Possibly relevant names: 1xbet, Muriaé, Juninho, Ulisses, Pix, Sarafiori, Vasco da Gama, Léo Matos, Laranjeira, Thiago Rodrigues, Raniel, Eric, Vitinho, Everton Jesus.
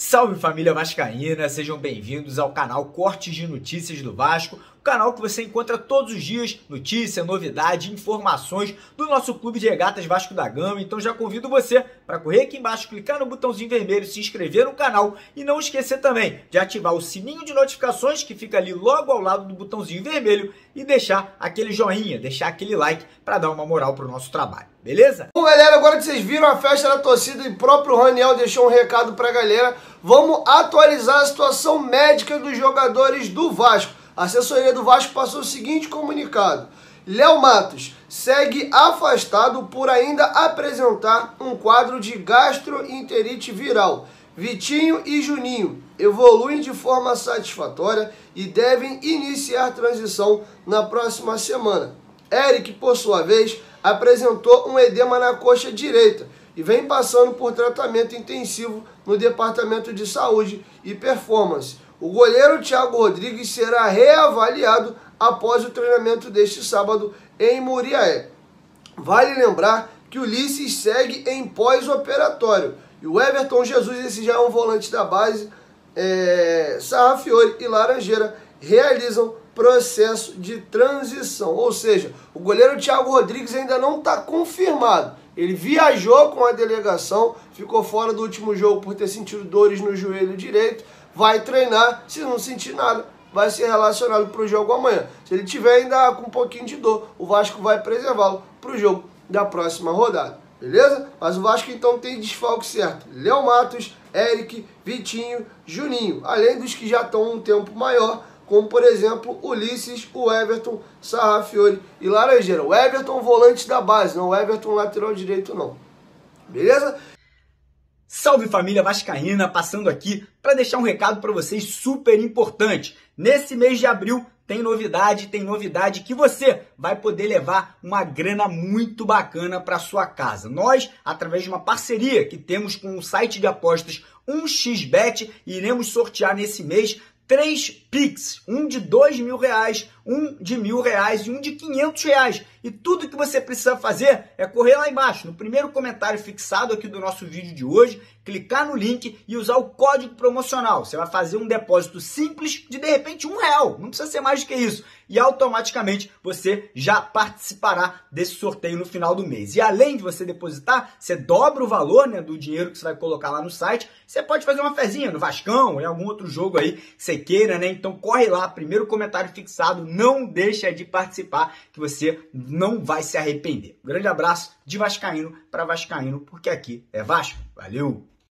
Salve família vascaína, sejam bem-vindos ao canal Cortes de Notícias do Vasco, o canal que você encontra todos os dias notícia, novidade, informações do nosso clube de regatas Vasco da Gama. Então já convido você para correr aqui embaixo, clicar no botãozinho vermelho, se inscrever no canal e não esquecer também de ativar o sininho de notificações que fica ali logo ao lado do botãozinho vermelho e deixar aquele joinha, deixar aquele like para dar uma moral para o nosso trabalho. Beleza? Bom, galera, agora que vocês viram a festa da torcida e o próprio Raniel deixou um recado pra galera, vamos atualizar a situação médica dos jogadores do Vasco. A assessoria do Vasco passou o seguinte comunicado: Léo Matos segue afastado por ainda apresentar um quadro de gastroenterite viral. Vitinho e Juninho evoluem de forma satisfatória e devem iniciar transição na próxima semana. Eric, por sua vez, apresentou um edema na coxa direita e vem passando por tratamento intensivo no Departamento de Saúde e Performance. O goleiro Thiago Rodrigues será reavaliado após o treinamento deste sábado em Muriaé. Vale lembrar que o Ulisses segue em pós-operatório e o Everton Jesus, esse já é um volante da base, Sarafiori e Laranjeira realizam processo de transição, ou seja, o goleiro Thiago Rodrigues ainda não está confirmado. Ele viajou com a delegação, ficou fora do último jogo por ter sentido dores no joelho direito, vai treinar, se não sentir nada, vai ser relacionado para o jogo amanhã. Se ele tiver ainda com um pouquinho de dor, o Vasco vai preservá-lo para o jogo da próxima rodada, beleza? Mas o Vasco então tem desfalque certo: Léo Matos, Eric, Vitinho, Juninho, além dos que já estão um tempo maior, como por exemplo Ulisses, o Everton, Sarafiori e Laranjeira. O Everton volante da base, não o Everton lateral direito não. Beleza? Salve família vascaína, passando aqui para deixar um recado para vocês super importante. Nesse mês de abril tem novidade que você vai poder levar uma grana muito bacana para sua casa. Nós, através de uma parceria que temos com o site de apostas 1xbet, iremos sortear nesse mês 3 Pix, um de R$2.000, um de R$1.000 e um de R$500. E tudo que você precisa fazer é correr lá embaixo, no primeiro comentário fixado aqui do nosso vídeo de hoje, clicar no link e usar o código promocional. Você vai fazer um depósito simples de repente, R$1. Não precisa ser mais do que isso. E automaticamente você já participará desse sorteio no final do mês. E além de você depositar, você dobra o valor, né, do dinheiro que você vai colocar lá no site. Você pode fazer uma fezinha no Vascão ou em algum outro jogo aí que você queira, né? Então corre lá, primeiro comentário fixado, não deixa de participar que você não vai se arrepender. Um grande abraço de vascaíno para vascaíno, porque aqui é Vasco. Valeu!